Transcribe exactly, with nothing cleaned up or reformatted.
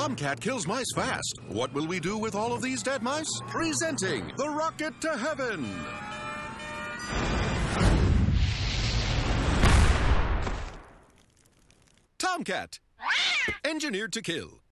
Tomcat kills mice fast. What will we do with all of these dead mice? Presenting the rocket to heaven. Tomcat, engineered to kill.